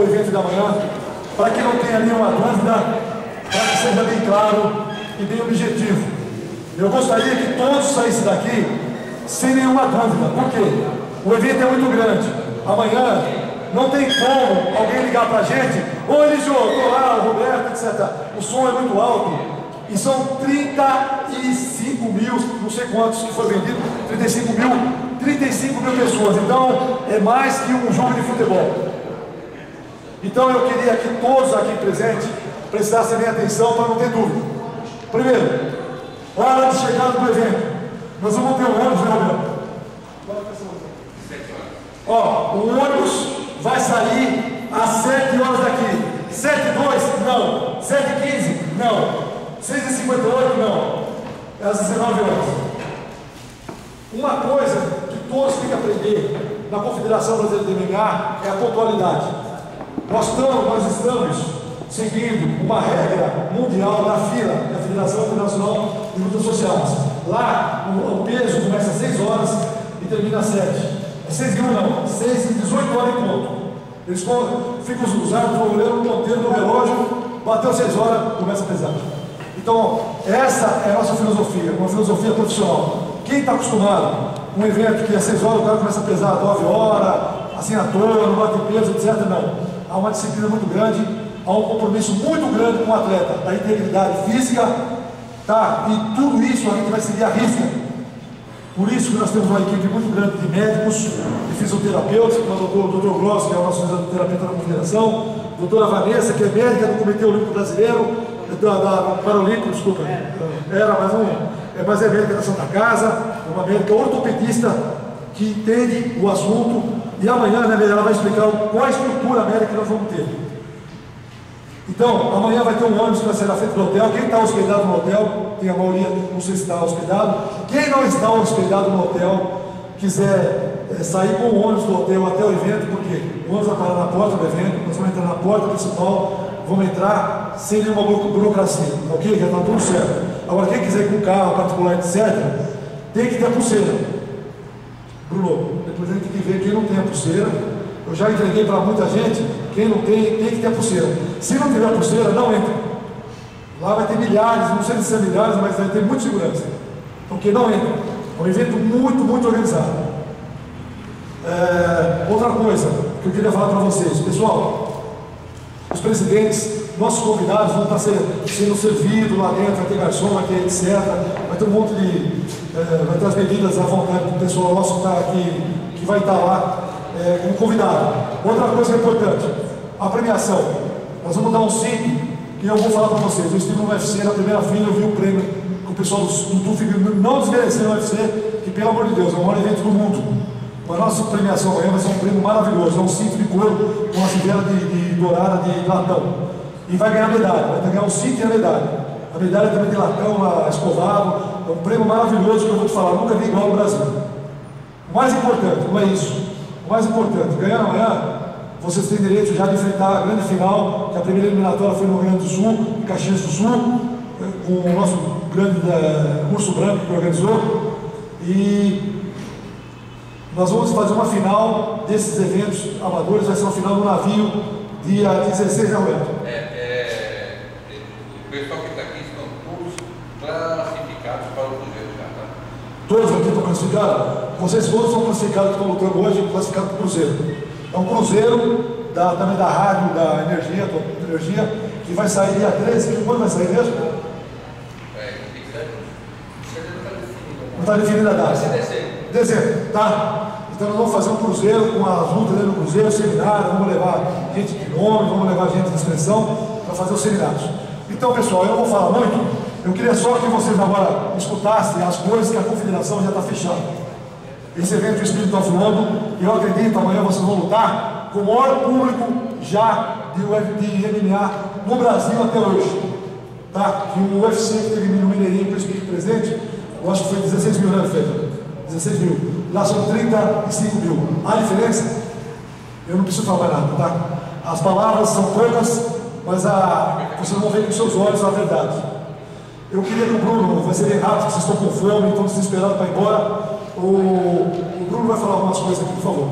o evento da manhã, para que não tenha nenhuma dúvida, para que seja bem claro e bem objetivo. Eu gostaria que todos saíssem daqui sem nenhuma dúvida, porque o evento é muito grande. Amanhã não tem como alguém ligar para a gente, ou ele jogou lá, o Roberto, etc. O som é muito alto. E são 35 mil, não sei quantos que foi vendido, 35 mil pessoas. Então, é mais que um jogo de futebol. Então, eu queria que todos aqui presentes prestassem bem atenção para não ter dúvida. Primeiro, hora de chegada do evento. Nós vamos ter um ônibus, né, Roberto? Ó, o ônibus vai sair às 7 horas daqui. 7h02? Não. 7h15? Não. 6h58, não. É às 19 horas. Uma coisa que todos têm que aprender na Confederação Brasileira de MMA é a pontualidade. Nós estamos seguindo uma regra mundial da FIA, da Federação Internacional de Lutas Sociais. Lá, o peso começa às 6 horas e termina às 7. É 18 horas em ponto. Eles ficam os árbitros olhando o ponteiro do relógio, bateu 6 horas, começa a pesar. Então, essa é a nossa filosofia, uma filosofia profissional. Quem está acostumado com um evento que às 6 horas o cara começa a pesar às 9 horas, assim à toa, não bate peso, etc. Não. Há uma disciplina muito grande, há um compromisso muito grande com o atleta, da integridade física, tá? E tudo isso a gente vai seguir à risca. Por isso que nós temos uma equipe muito grande de médicos, de fisioterapeutas, como o Dr. Gross, que é o nosso fisioterapeuta da Confederação, a doutora Vanessa, que é médica do Comitê Olímpico Brasileiro, da Paraolímpico, desculpa, mas é médica da Santa Casa, uma médica ortopedista que entende o assunto, e amanhã, né, ela vai explicar qual a estrutura médica que nós vamos ter. Então, amanhã vai ter um ônibus que vai sair na frente do hotel. Quem está hospedado no hotel, tem a maioria, não sei se está hospedado. Quem não está hospedado no hotel, quiser sair com o ônibus do hotel até o evento, porque o ônibus vai parar na porta do evento, nós vamos entrar na porta principal, vamos entrar sem nenhuma burocracia, ok? Já está tudo certo. Agora, quem quiser ir com carro particular, etc., tem que ter a pulseira. Bruno, depois a gente tem que ver quem não tem a pulseira. Eu já entreguei para muita gente, quem não tem, tem que ter a pulseira. Se não tiver a pulseira, não entra. Lá vai ter milhares, não sei se são milhares, mas vai ter muita segurança. Então, quem não entra. É um evento muito, muito organizado. Outra coisa que eu queria falar para vocês, pessoal. Os presidentes, nossos convidados vão estar sendo servidos lá dentro, vai ter garçom, vai ter etc. Vai ter um monte de... vai ter as bebidas à vontade do pessoal nosso que, que vai estar lá como convidado. Outra coisa importante, a premiação. Nós vamos dar um sim e eu vou falar para vocês. Eu estive no UFC, na primeira fila eu vi o prêmio que o pessoal do Tuf não desmereceu no UFC, que pelo amor de Deus, é o maior evento do mundo. A nossa premiação amanhã vai ser um prêmio maravilhoso, é um cinto de couro com uma fivela de dourada de latão. E vai ganhar medalha, vai ganhar um cinto e a medalha. A medalha também de latão, escovado, é um prêmio maravilhoso que eu vou te falar, nunca vi igual no Brasil. O mais importante, não é isso, o mais importante, ganhar amanhã, vocês têm direito já de enfrentar a grande final, que a primeira eliminatória foi no Rio Grande do Sul, em Caxias do Sul, com o nosso grande Urso Branco que organizou. E nós vamos fazer uma final desses eventos amadores, vai ser uma final no navio, dia 16 de agosto. O pessoal que está aqui estão todos classificados para o Cruzeiro já, tá? Todos aqui estão classificados? Vocês todos são classificados, estão lutando hoje, classificados para o Cruzeiro. É um Cruzeiro também da Rádio, da Energia, que vai sair dia 13, que quando vai sair mesmo? Não está definida a data. Dezembro, tá? Então nós vamos fazer um cruzeiro com as lutas dentro do cruzeiro, seminário, vamos levar gente de nome, vamos levar gente de expressão para fazer os seminários. Então pessoal, eu não vou falar muito, eu queria só que vocês agora escutassem as coisas que a confederação já está fechando. Esse evento Spirit of London, eu acredito, amanhã vocês vão lutar com o maior público já de MMA no Brasil até hoje. Tá? Que o UFC que teve no Mineirinho para o Espírito presente, eu acho que foi 16 mil, né, Fepa? 16 mil, lá são 35 mil. A diferença? Eu não preciso falar nada, tá? As palavras são poucas, mas vocês vão ver com seus olhos a verdade. Eu queria que o Bruno, vai ser bem rápido, que vocês estão com fome, estão desesperados para ir embora. O Bruno vai falar algumas coisas aqui, por favor.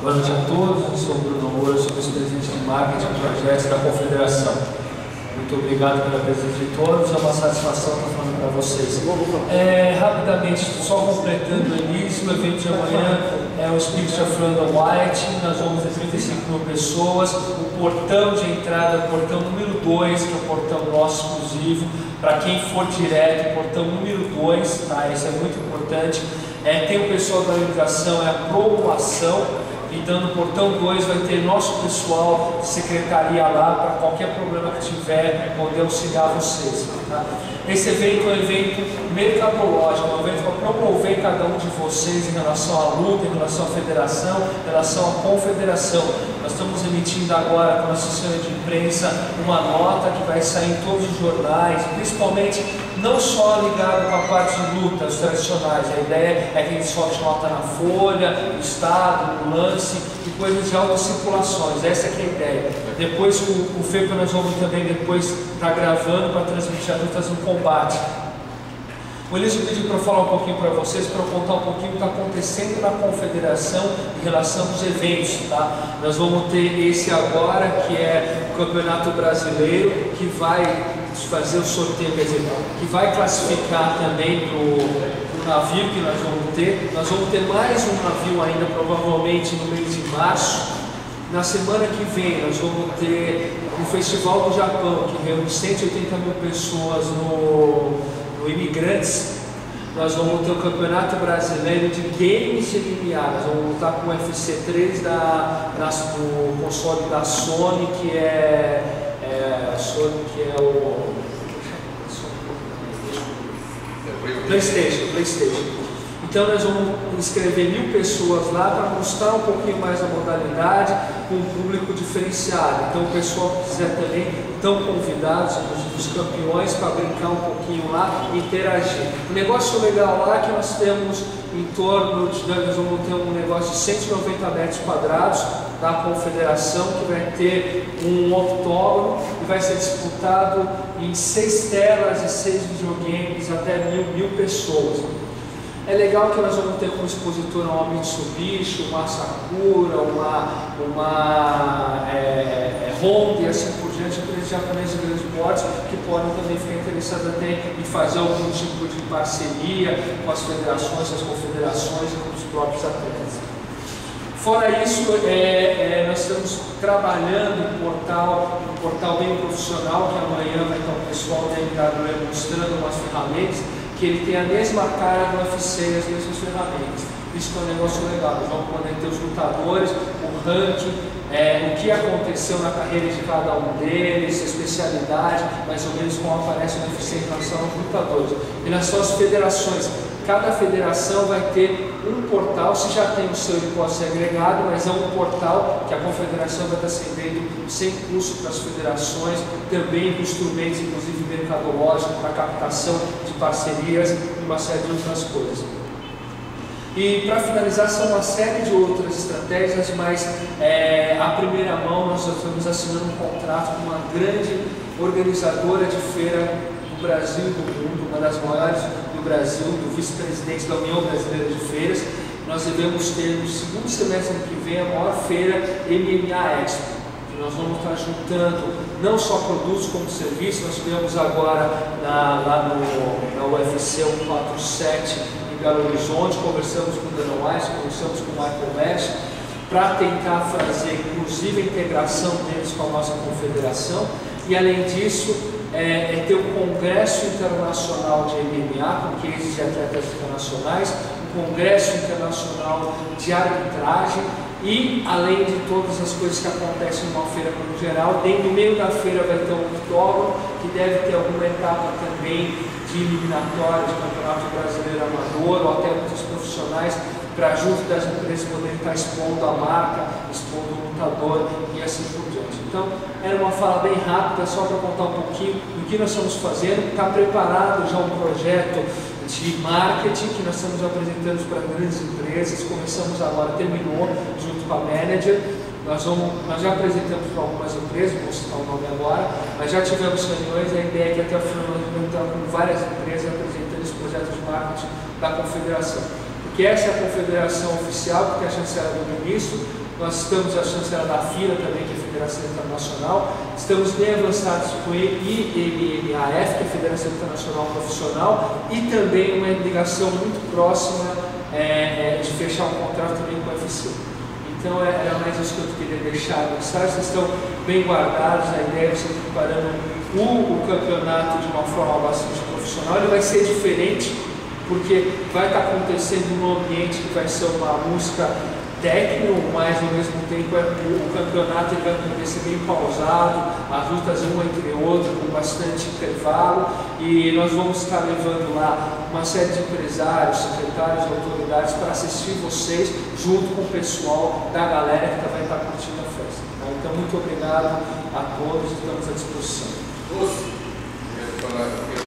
Boa noite a todos, eu sou o Bruno Moura, sou vice-presidente de marketing e projetos da Confederação. Muito obrigado pela presença de todos, é uma satisfação estar falando para vocês. Rapidamente, só completando o evento de amanhã é o Spirit of London, nós vamos ter 35 mil pessoas, o portão de entrada é o portão número 2, que é o portão nosso exclusivo, para quem for direto, portão número 2, tá? Isso é muito importante. Tem o pessoal da organização, é a promoção. Então no portão 2 vai ter nosso pessoal de secretaria lá para qualquer problema que tiver poder auxiliar vocês. Tá? Esse evento é um evento mercadológico, é um evento para promover cada um de vocês em relação à luta, em relação à federação, em relação à confederação. Nós estamos emitindo agora com a assessoria de imprensa uma nota que vai sair em todos os jornais, principalmente não só ligado com a parte de lutas tradicionais. A ideia é que a gente solte nota na Folha, no Estado, no Lance e coisas de altas circulações. Essa é que é a ideia. Depois o Fepa nós vamos também depois estar gravando para transmitir as lutas no Combate. O Elias pediu para falar um pouquinho para vocês, para contar um pouquinho o que está acontecendo na Confederação em relação aos eventos, tá? Nós vamos ter esse agora, que é o Campeonato Brasileiro, que vai fazer o sorteio, quer dizer, que vai classificar também para o navio que nós vamos ter. Nós vamos ter mais um navio ainda, provavelmente no mês de março. Na semana que vem nós vamos ter o Festival do Japão, que reúne 180 mil pessoas no Imigrantes. Nós vamos ter o Campeonato Brasileiro de Games de MMA. Nós vamos lutar com o FC3 do console da Sony, que é o Playstation. Então nós vamos inscrever 1.000 pessoas lá para mostrar um pouquinho mais a modalidade com um público diferenciado. Então o pessoal que quiser também estão convidados, os campeões, para brincar um pouquinho lá e interagir. O negócio legal lá é que nós temos em torno de, nós vamos ter um negócio de 190 metros quadrados da confederação, que vai ter um octógono e vai ser disputado em 6 telas e 6 videogames até 1.000 pessoas. É legal que nós vamos ter como expositor uma Mitsubishi, uma Sakura, uma Honda e assim por diante, empresas japonesas de grandes portes que podem também ficar interessadas até em fazer algum tipo de parceria com as federações, as confederações e com os próprios atletas. Fora isso, nós estamos trabalhando um portal bem profissional, que amanhã vai estar o pessoal da NKV mostrando umas ferramentas, que ele tem a mesma cara do UFC e as mesmas ferramentas. Isso é um negócio legal, nós vamos poder ter os lutadores, o ranking, o que aconteceu na carreira de cada um deles, a especialidade, mais ou menos como aparece no UFC em relação aos lutadores. E nas suas federações, cada federação vai ter um portal, se já tem o seu ele pode ser agregado, mas é um portal que a confederação vai estar servindo sem custo para as federações, também com instrumentos, inclusive mercadológicos, para captação de parcerias e uma série de outras coisas. E para finalizar, são uma série de outras estratégias, mas à primeira mão nós estamos assinando um contrato com uma grande organizadora de feira do Brasil e do mundo, uma das maiores do Brasil, do vice-presidente da União Brasileira de Feiras. Nós devemos ter no segundo semestre do que vem a maior feira MMA Expo. Nós vamos estar juntando não só produtos como serviço. Nós tivemos agora na UFC 147 em Belo Horizonte, conversamos com o Dano Weiss, conversamos com o Michael Mesh, para tentar fazer inclusive a integração deles com a nossa confederação. E além disso, ter um congresso internacional de MMA com cases de atletas internacionais, um congresso internacional de arbitragem e, além de todas as coisas que acontecem numa feira como geral, dentro do meio da feira vai ter um octógono que deve ter alguma etapa também de eliminatória, de campeonato brasileiro amador ou até muitos profissionais, para ajuda das empresas poderem estar expondo a marca, expondo o lutador e assim por diante. Então, era uma fala bem rápida, só para contar um pouquinho do que nós estamos fazendo. Está preparado já um projeto de marketing que nós estamos apresentando para grandes empresas. Começamos agora, terminou, junto com a manager. Nós já apresentamos para algumas empresas, vou citar o nome agora, mas já tivemos reuniões. A ideia é que até o final nós vamos estar com várias empresas apresentando esse projeto de marketing da confederação. Que essa é a confederação oficial, porque é chancelada do ministro, Nós estamos a chancela da FIA também, que é a Federação Internacional, estamos bem avançados com a IMAF, que é a Federação Internacional Profissional, e também uma ligação muito próxima de fechar um contrato também com a UFC. Então era mais isso que eu queria deixar a mensagem. Vocês estão bem guardados, a ideia de vocês preparando o campeonato de uma forma bastante profissional. Ele vai ser diferente, porque vai estar acontecendo num ambiente que vai ser uma música técnico, mas ao mesmo tempo o campeonato ele vai acontecer bem pausado, as lutas uma entre outra com bastante intervalo, e nós vamos estar levando lá uma série de empresários, secretários, autoridades para assistir vocês junto com o pessoal da galera que vai estar curtindo a festa. Então muito obrigado a todos, estamos à disposição.